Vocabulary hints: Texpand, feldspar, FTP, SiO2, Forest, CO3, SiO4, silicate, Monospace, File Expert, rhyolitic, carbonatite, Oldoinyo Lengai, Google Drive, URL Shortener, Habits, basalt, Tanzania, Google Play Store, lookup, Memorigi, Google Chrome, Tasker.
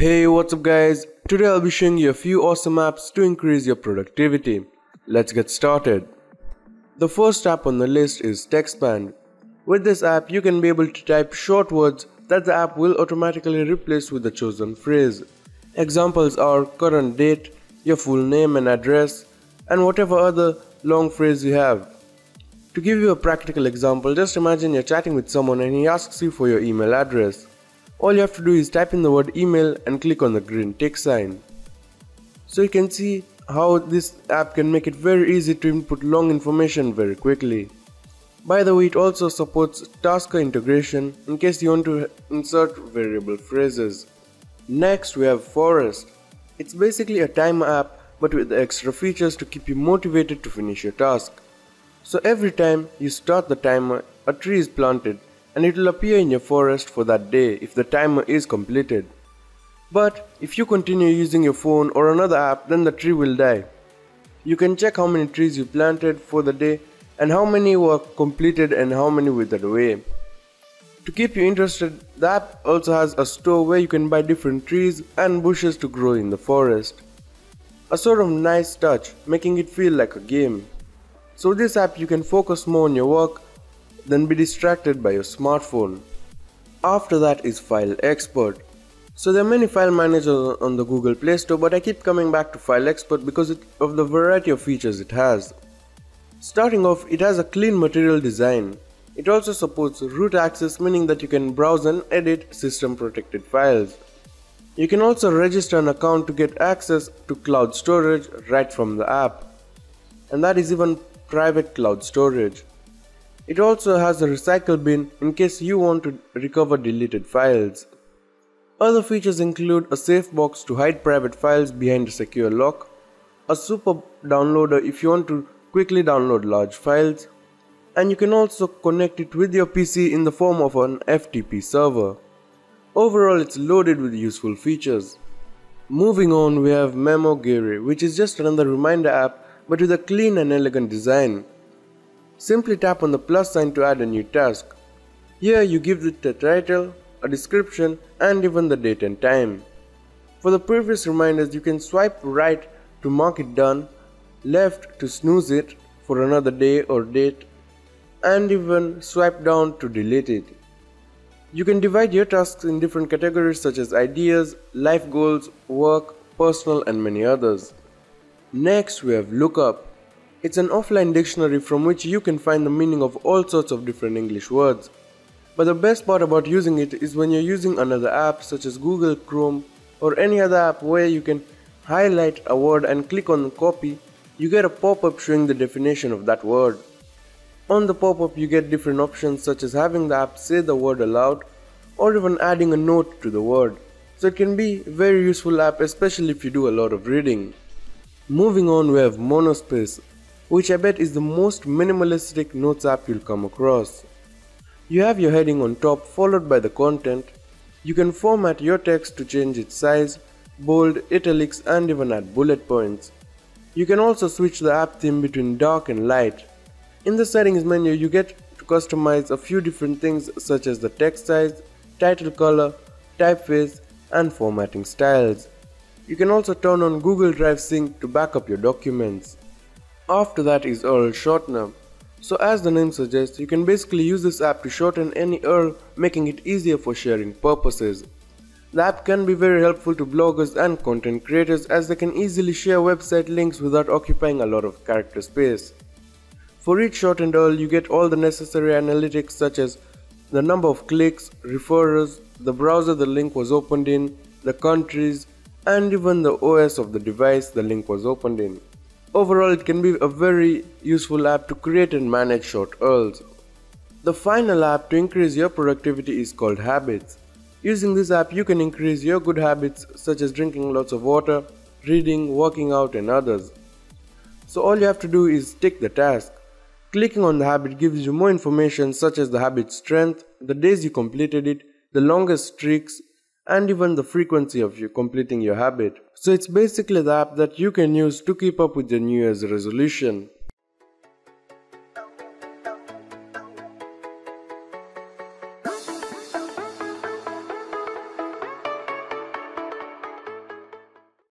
Hey, what's up guys? Today I'll be showing you a few awesome apps to increase your productivity. Let's get started. The first app on the list is Texpand. With this app, you can be able to type short words that the app will automatically replace with the chosen phrase. Examples are current date, your full name and address, and whatever other long phrase you have. To give you a practical example, just imagine you're chatting with someone and he asks you for your email address. All you have to do is type in the word email and click on the green tick sign. So you can see how this app can make it very easy to input long information very quickly. By the way, it also supports Tasker integration in case you want to insert variable phrases. Next, we have Forest. It's basically a timer app but with extra features to keep you motivated to finish your task. So every time you start the timer, a tree is planted and it will appear in your forest for that day if the timer is completed. But if you continue using your phone or another app, then the tree will die. You can check how many trees you planted for the day and how many were completed and how many withered away. To keep you interested, the app also has a store where you can buy different trees and bushes to grow in the forest. A sort of nice touch, making it feel like a game. So with this app you can focus more on your work than be distracted by your smartphone. After that is File Expert. So there are many file managers on the Google Play Store, but I keep coming back to File Expert because of the variety of features it has. Starting off, it has a clean material design. It also supports root access, meaning that you can browse and edit system protected files. You can also register an account to get access to cloud storage right from the app. And that is even private cloud storage. It also has a recycle bin in case you want to recover deleted files. Other features include a safe box to hide private files behind a secure lock, a super downloader if you want to quickly download large files, and you can also connect it with your PC in the form of an FTP server. Overall, it's loaded with useful features. Moving on, we have Memorigi, which is just another reminder app but with a clean and elegant design. Simply tap on the plus sign to add a new task. Here you give it a title, a description, and even the date and time. For the previous reminders, you can swipe right to mark it done, left to snooze it for another day or date, and even swipe down to delete it. You can divide your tasks in different categories such as ideas, life goals, work, personal, and many others. Next, we have Lookup. It's an offline dictionary from which you can find the meaning of all sorts of different English words. But the best part about using it is when you're using another app such as Google Chrome or any other app where you can highlight a word and click on copy, you get a pop-up showing the definition of that word. On the pop-up you get different options such as having the app say the word aloud or even adding a note to the word. So it can be a very useful app, especially if you do a lot of reading. Moving on, we have Monospace, which I bet is the most minimalistic notes app you'll come across. You have your heading on top followed by the content. You can format your text to change its size, bold, italics, and even add bullet points. You can also switch the app theme between dark and light. In the settings menu, you get to customize a few different things such as the text size, title color, typeface, and formatting styles. You can also turn on Google Drive Sync to back up your documents. After that is URL Shortener. So as the name suggests, you can basically use this app to shorten any URL, making it easier for sharing purposes. The app can be very helpful to bloggers and content creators as they can easily share website links without occupying a lot of character space. For each shortened URL, you get all the necessary analytics such as the number of clicks, referrals, the browser the link was opened in, the countries, and even the OS of the device the link was opened in. Overall, it can be a very useful app to create and manage short URLs. The final app to increase your productivity is called Habits. Using this app, you can increase your good habits such as drinking lots of water, reading, working out, and others. So all you have to do is tick the task. Clicking on the habit gives you more information such as the habit's strength, the days you completed it, the longest streaks, and even the frequency of you completing your habit. So it's basically the app that you can use to keep up with your New Year's resolution.